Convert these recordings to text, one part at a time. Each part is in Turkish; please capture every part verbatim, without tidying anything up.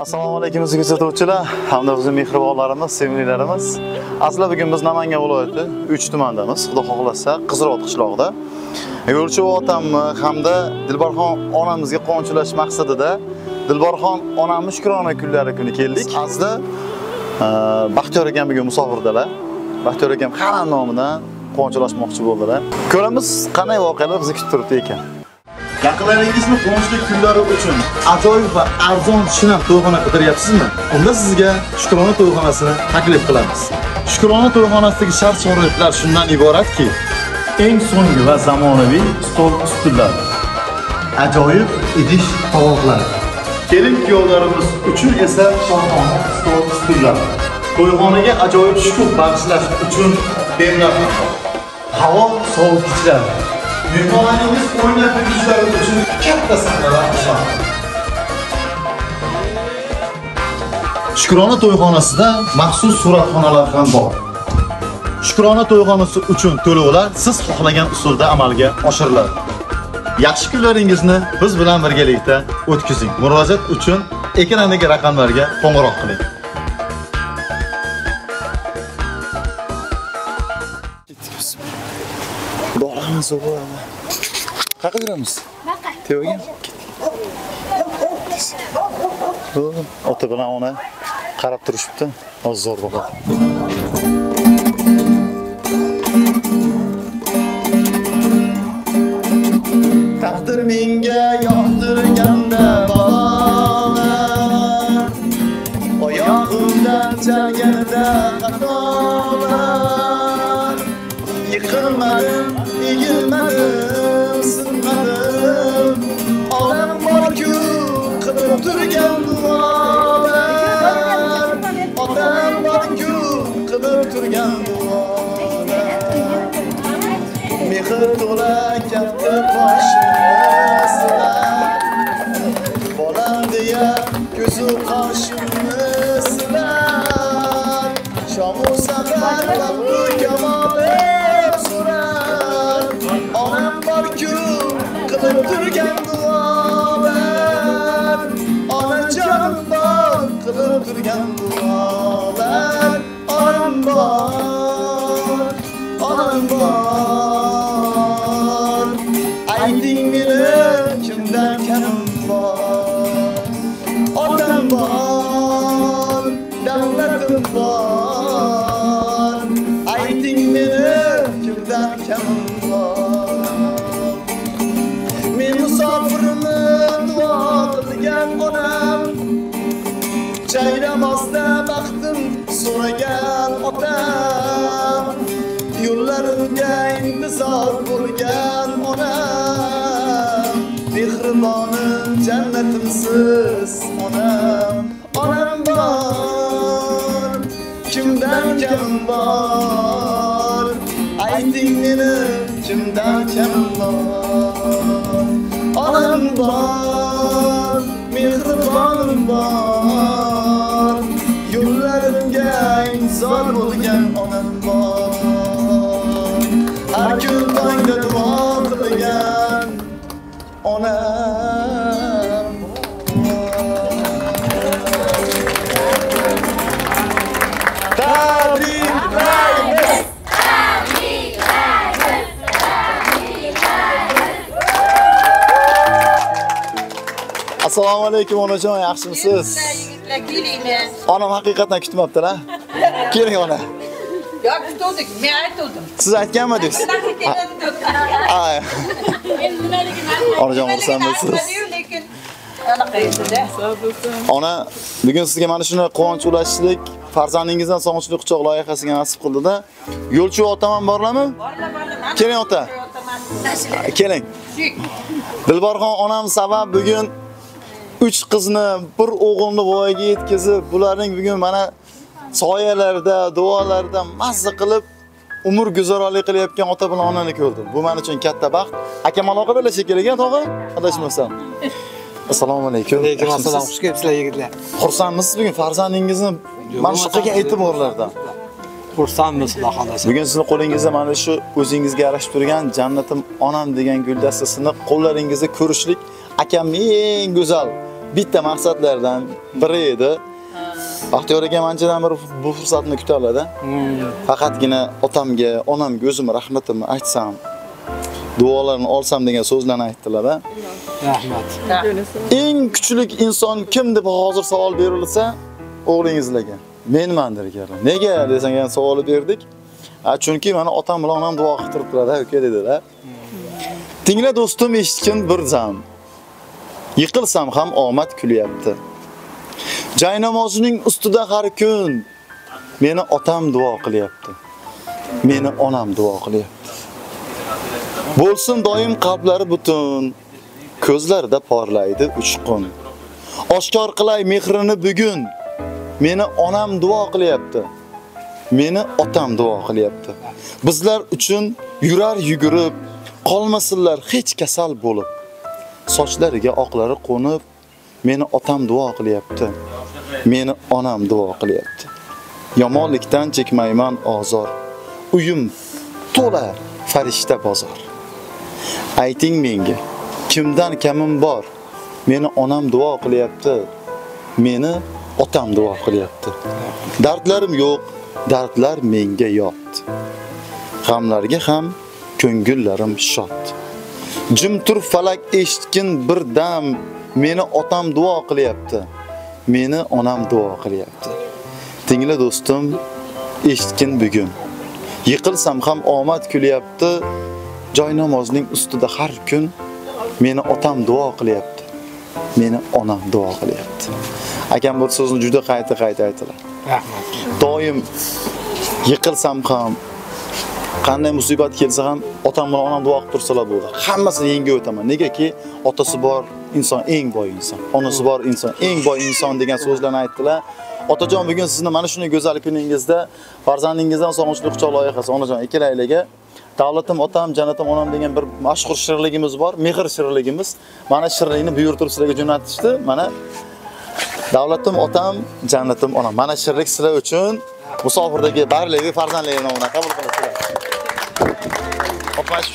Assalomu alaykum aziz kuzatuvchilar, hamda bizning mehribonlarimiz, sevimlilarimiz. Aslında bugün biz Namangan viloyati üç tumandamiz. Xudo xohlasa Qizirot qishlog'ida. Yo'lchi otamni hamda Dilbarxon onamizga qo'ng'ilash maqsadida Dilbarxon onamni shukrona kunlari kuni keldik. Aslida Baxtiyor akam bugun musofirdalar. Baxtiyor akam hamma nomidan qo'ng'ilashmoqchi bo'ldilar. Ko'ramiz qanday voqealar bizni kutib turibdi ekan. Yaqinlaringizni qo'ng'ishlik kunlari uchun ajoyib va arzon shinam to'yxona qidiryapsizmi? Unda sizga Shukrona to'yxonasini taklif qilamiz. Shukrona to'yxonasidagi shart-sharoitlar shundan iboratki, eng so'nggi va zamonaviy stol ustunlari, ajoyib idish tovoqlari, kelin-kuyovlarimiz uchun esa shohona stol ustunlari, to'yxonaga ajoyib shukuh bag'ishlash uchun bemlaha havo sovutgichlar, mehmonlarimiz o'ynab yurishlari uchun katta sahnalar bor. Shukrona to'yxonasida maxsus suratxonalar ham bor. Shukrona to'yxonasi uchun to'lovlar siz xohlagan usulda amalga oshiriladi. Yaxshi kunlaringizni biz bilan birgalikda o'tkazing. Murojaat uchun ekrandagi raqamlarga qo'ng'iroq qiling. Nasıl olur ama? Kaç gramız? Tevgim. Oğlum, otobana ona karap duruşuptan az zor baba. Tahtır minge yoktürken de bağlar, o yağımdan çekerde katalar, yıkılmadım. Yigilmadim, sinmadim, olam borku qilib turgan duolar, olam borku qilib turgan duolar, mehr to'la katta boshimizda, bolam deya ko'zu qoshimizda, shomu safar va bu kamol qilib turgan duolar, onajon bor qilib turgan duolar, onam bor, onam bor, ayting meni kimdan kamim bor, otam bor, davlatim bor, ayting meni kimdan kamim bor. Çayramazda baktım sonra gel otam, yollarımda intizar bulgan onam, mehribonim cennetimsiz onam, onam var kimden kamim var, ayting meni kimden kamim var, onam var mehribonim var, zor bo'lgan onam bor, har kun tongda duo qilgan onam bor. Tabriklaymiz, tabriklaymiz, tabriklaymiz. Assalomu alaykum onajon, yaxshimisiz? Onam haqiqatan kutmabdilar. Keling ona. Yo'q, tutdik, men aytdim. Siz aytganmidingiz? Ay. Men nimaligini Onajon o'rsanmisiz? Lekin anaqa edi-da. Ona, bugun sizga mana shunday quvonch ulashishlik, farzandingizdan sog'inchli quchoq loyihasiga nasib qildi-da. Yo'lchi otaman borlarmi? Borlar, borlar. Keling ota. Keling. Dilbarxon onam sabab bugun üç qizni, bir o'g'ilni voyaga yetkazib, bularning bugun mana soyalarda, dualarda mazza qilib umr guzaronlik qilayotgan ota bilan onani ko'rdim. Bu men uchun katta baxt. Akam aloqa bilashish kerak ekan, tog'a. Adashmasam. Assalomu alaykum. Alaykum assalom. Xush kelibsizlar yigitlar. Xursandmisiz bugun farzandingizni mana shu qilgan e'tiborlardan? xursandmiz xudo xolasa. Bugun sizning qo'lingizda mana shu o'zingizga yarashib turgan Jannatim onam degan gul dastasini qo'llaringizda ko'rishlik akamning eng go'zal bitta maqsadlardan biri edi. Baxtiyor aka manchadan bir bu fursatni kuta oladi. Faqatgina otamga, onamga o'zim rahmatimni aytsam, duolarni olsam degan so'zlarni aytdilar. Rahmat. Eng kuchli inson kim deb hozir savol berilsa, o'g'lingizlarga menmandir ekanlar. Nega desangiz savol berdik. Chunki mana otam bilan onam duo qilib turadi, aka dedilar. Tingla do'stim, eshitgin bir zam. Yiqilsam ham omad kulyapti. Jay namozining ustida har kun meni otam duo qilyapti. Meni onam duo qilyapti. Bo'lsin doim qalblari butun, ko'zlarida porlaydi uchqun. Oshkor qilay mehrini bugun. Meni onam duo qilyapti. Meni otam duo qilyapti. Bizlar uchun yurar yugurib, qolmasinlar hech kasal bo'lib. Sochlariga oqlari qo'nib, meni otam duo qilyapti. Meni onam duo qilyapti. Yomonlikdan chekmayman azor. Uyim to'la farishta bozor. Ayting menga, kimdan kamim bor? Meni onam duo qilyapti. Meni otam duo qilyapti. Dardlarim yo'q, dardlar menga yot. G'amlarga ham ko'ngillarim shod. Jim tur falak eshitgin bir dam, meni otam duo qilyapti. Meni onam duo qilyapti. Tingla do'stim, eshitgin bugun. Yiqilsam ham omad kulyapti. Joy namozning ustida har kun meni otam duo qilyapti. Meni onam duo qilyapti. Akam bu so'zni juda qayta-qayta aytdilar. Rahmat. Doim yiqilsam ham, qanday musibat kelsa ham otam bilan onam duo qilib tursalar bo'ladi. Hammasini yengib o'taman. Negaki otasi bor inson eng boy inson, onasi bor inson eng boy inson degan so'zlarni aytdilar. Otajon, bugun sizni mana shunday go'zal kuningizda farzandingizdan sog'inchli quchoq loyihasi onajon ikkalangizga Davlatim otam, Jannatim onam degan bir mashhur shirligimiz bor, mehr shirligimiz. Mana shirlikni buyurtib sizlarga jo'natishdi. Mana Davlatim otam, Jannatim onam. Mana shirlik sizlar uchun musofirdagi barlarga farzandlaringiz nomidan qabul qilasizlar. Opash.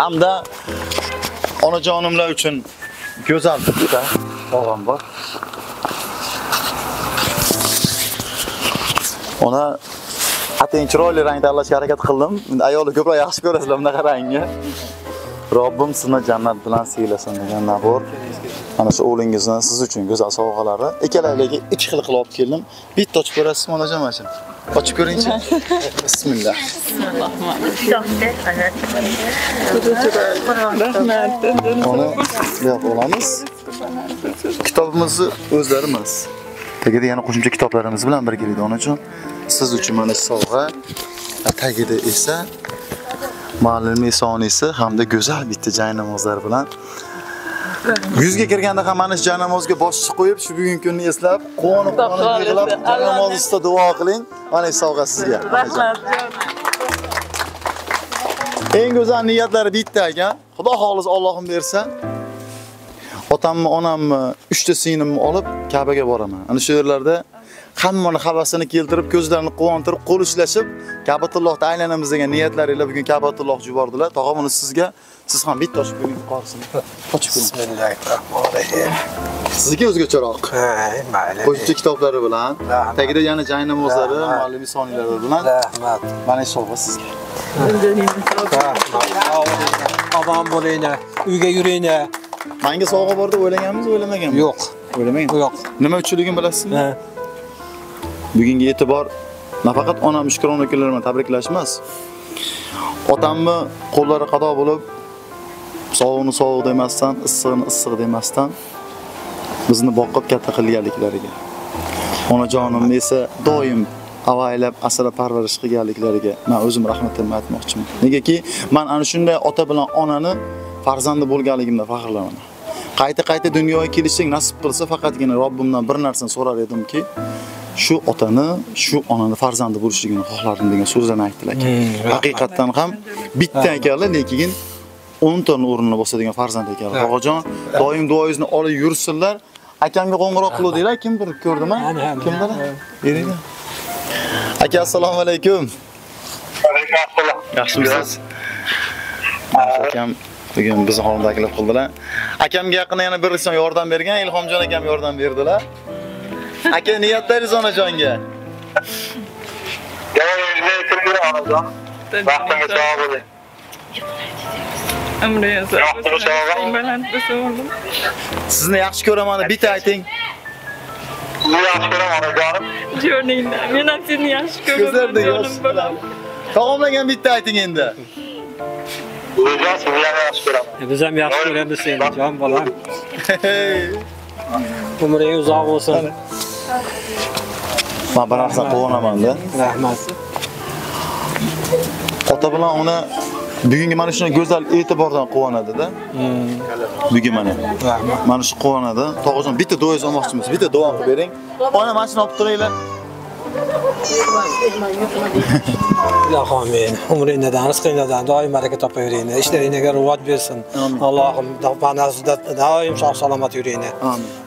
Hamda onajonimlar uchun go'zal bitta sovg'am bor. Ona Ateng chiroyli rangda tanlashga harakat qildim. Endi ayolni ko'proq yaxshi ko'rasizlar bunaqa rangni. Robbim sizni jannat bilan siylasin degan nabor. Mana shu o'g'lingizni siz uchun go'zal sovg'alari. Ikkalangizga uch xil qilib olib keldim. Bitta ochib ko'rasizmi onajon mana shu? Ochib ko'ringchi. Bismillah. Ona yo'q olamiz. Kitobimizni o'zlarimiz. Tegida yana qo'shimcha kitoblarimiz bilan birga keladi onajon. Siz uchun mana sovg'a, tagida esa muallim esonisi hamda go'zal bitta jay namozlari bilan yuz ga kirganda ham mana shu jay namozga boshchi qo'yib, shu bugungi kunni eslab, quvonib-quvonib yig'lab, jay namozida duo qiling. Mana shu sovg'a sizga. Rahmat. Eng go'zal niyatlari bitta ekan. Xudo xolis Allohim bersa, otamni, onamni, uchta singlimni olib Ka'baga boraman. Ana shu yerlarda hammani havasini keltirib, ko'zlarini quvontirib, qo'l ushlashib, Ka'batullohda aylanamiz degan niyatlaringizlar bugun Ka'batullohga yubordilar. Tog'a buni sizga, siz ham bitta toshib qo'ying qo'rsin. Toshib qo'ying. Bismillahirrohmanirrohim. Sizga o'zgacharoq. Ha, mayli. Qo'shimcha kitoblari bilan, tagida yana jay namozlari, muallim sonilari bilan. Rahmat. Mana shu sovg'a sizga. Omon bo'linglar, uyga yuringlar. Menga sovg'a bor deb o'ylaganmiz, o'ylamaganmiz? Yo'q, o'ylamang. Yo'q. Nima uchligini bilasizmi? Bugungi e'tibor nafaqat onam Shukrona akalarim bilan tabriklashmas. Otamni qo'llari qado bo'lib, sovug'ini sovuq demasdan, issig'ini issiq demasdan bizni boqib katta qilganliklariga. Onajonimni esa doim avaylab, asrab parvarish qilganliklariga men o'zim rahmatimni aytmoqchiman. Negaki men ana shunday ota bilan onani farzandi bo'lganligimdan faxrlanaman. Qayta-qayta dunyoga kelishing nasib qilsa, faqatgina Robbimdan bir narsani so'rar edimki, shu otani, shu onani farzandi bo'lishligini xohlardim degan so'zlarni aytdilar ekan. Haqiqatan ham bitta ekanlar, lekin o'n ta o'rnini bosadigan farzand ekanlar. Tog'ajon, doim duoingizni olib yursinlar. Akamga qo'ng'iroq qiluvdinglar, kimdir ko'rdimi? Kimdir? Eringiz. Aka, assalomu alaykum. Alaykum assalom. Yaxshimisiz? Akam bugün bizni xonadagilar qildilar. Akamga yaqinda yana bir inson yordam bergan, Ilhomjon akam yordam berdilar. Aka, niyatlaringiz onajonga. Sizni yaxshi ko'raman, bitta ayting. Yaxshi ko'raman onajonim. Jo'rningdan. Men ham seni yaxshi ko'raman. Taomlagan bitta ayting endi. Biz ham yaxshi ko'ramiz seni, jon bolam. Umring uzoq bo'lsin. Men barasa qo'naman-da. Rahmat. Ota bilan uni bugungi mana shunday go'zal e'tibordan quvonadi-da. Bugun mana. Rahmat. Mana shu quvonadi. Tog'ajon bitta duoyingiz olmoqchimiz. Bitta duo qilib bering. Ona mashina olib turinglar. Ilohim, umringizda danas qiyinlardan doim baraka topaveringlar. Ishlaringizga rivoj bersin. Allohim davfanazda doim sog' salomat yuringlar.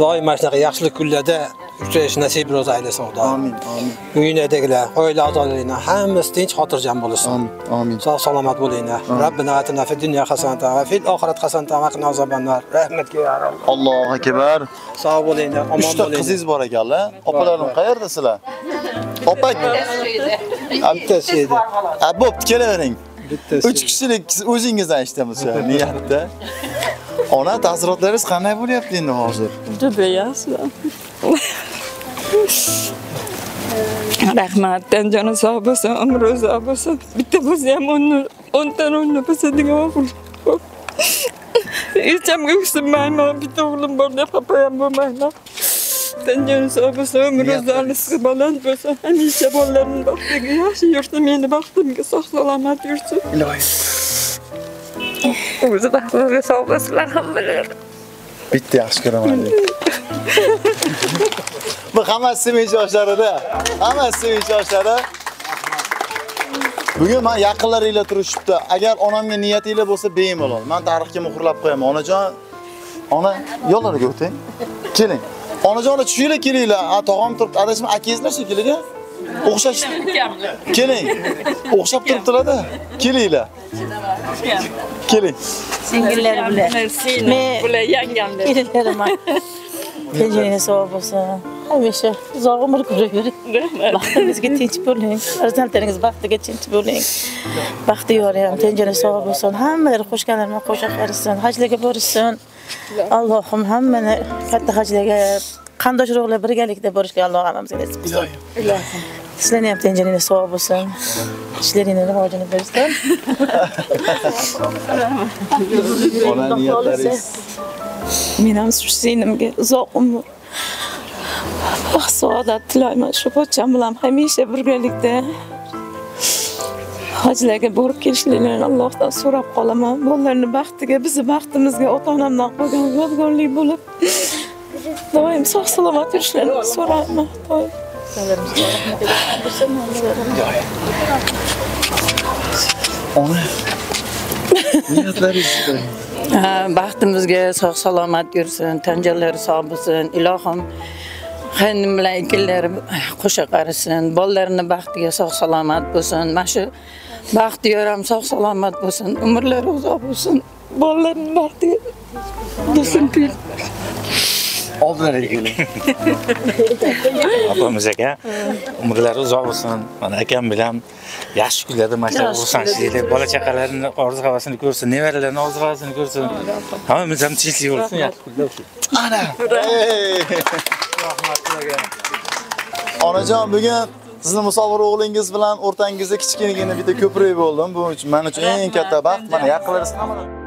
Doim mana shunaqa yaxshilik kunlarda uchrash nasib ro'za aylasin Xudo. Amin, amin. Uyingizdagilar, oila a'zolaringiz hammasi tinch, xotirjam bo'lsin. Amin. Sog' salomat bo'linglar. Rabbina atina fid dunya hasanatan va fil oxirat hasanatan va qina azobannar. Rahmatga yor Alloh. Allohu akbar. Sog' bo'linglar, omon bo'linglar. Uchta qizingiz bor ekanlar. Opalarim qayerda sizlar? Opak. Bittasi edi. Ha, bo'pti, kelavering. Bittasi. uch kishilik o'zingizdan ishtamiz ya, niyatda. Ona ta'sirotlaringiz qanday bo'lyapti endi hozir? Juda yaxshi. Rahmat, tanjonim sog' bo'lsin, umr uzoq bo'lsin. Bitta bo'lsa ham o'n ta o'rni bo'lsa degan o'g'il. Hech ham o'ksinmayman, bitta o'g'lim bor deb xafa ham bo'lmayman. Tanjonim sog' bo'lsin, umr uzoqligi baland bo'lsin. Hamisha bolalarim baxtiga yaxshi yursin, meni baxtimga sog' salomat yursin. Iloyim. O'zi baxtimga sog' bo'lsinlar hammalar. Bitta yaxshi ko'raman. Bu hammasi sevinch yoshlarida. Hammasi sevinch yoshlarida. Bugun men yaqinlaringizlar turishibdi. Agar onamga niyatingiz bo'lsa, bemalol. Men tarixga muhrlab qo'yaman. Onajon, ona yo'llariga o'ting. Keling. Onajonlar tushinglar, kelinglar. A, tog'am turibdi. Adashim akangizlar shekilliga. O'xshash. Keling. O'xshab turibdilar-da. Kelinglar. Keling. Singillar bilan. Men bular yangamdir. Kelinglar. Tanjoningiz sog' bo'lsin. Hamisha uzoq umr ko'ravering. Baxtingizga tinch bo'ling. Farzandlaringiz baxtiga tinch bo'ling. Baxti yori ham tanjoningiz sog' bo'lsin. Hammalari qo'shganlarini qo'sha qarisin. Hajlarga borishsin. Allohim hammani katta hajlarga qandosh urug'lar birgalikda borishga Alloh hammamizga nasib qilsin. Ilohim. Sizlarni ham tanjoningiz sog' bo'lsin. Ishlaringizni rivojini bersin. Ona niyatlaringiz men ham shu sinimga uzoq umr baxt saodat tilayman. Shu pochcham bilan hamisha birgalikda hajlarga borib kelishlarini Allohdan so'rab qolaman. Bollarni baxtiga, bizni baxtimizga ota-onamdan qolgan yodgorlik bo'lib doim sog' salomat yurishlarini so'rayman. Ona niyatlaringiz baxtimizga sog' salomat yursin, tanjonlari sog' bo'lsin. Ilohim, xonimlar bilan ikkilar qo'sha qarisin, bolalarini baxtiga sog' salomat bo'lsin. Mana shu baxti yoram sog' salomat bo'lsin, umrlari uzoq bo'lsin, bolalarini baxtiga bo'lsin. Oldinlariga keling. Opamiz aka, umrlari uzoq bo'lsin. Mana akam bilan yaxshi kunlarda mashhur bo'lsin. Bola chaqalarining orzu-havasini ko'rsin, nevaralarining orzu-havasini ko'rsin. Hammamiz ham tinchlik bo'lsin, yaxshi kunlar bo'lsin. Ana. Rahmat sizlarga. Onajon, bugun sizning musofir o'g'lingiz bilan o'rtangizda kichkinagina bitta ko'prik bo'ldim. Bu men uchun eng katta baxt. Mana yaqinlaringiz hamma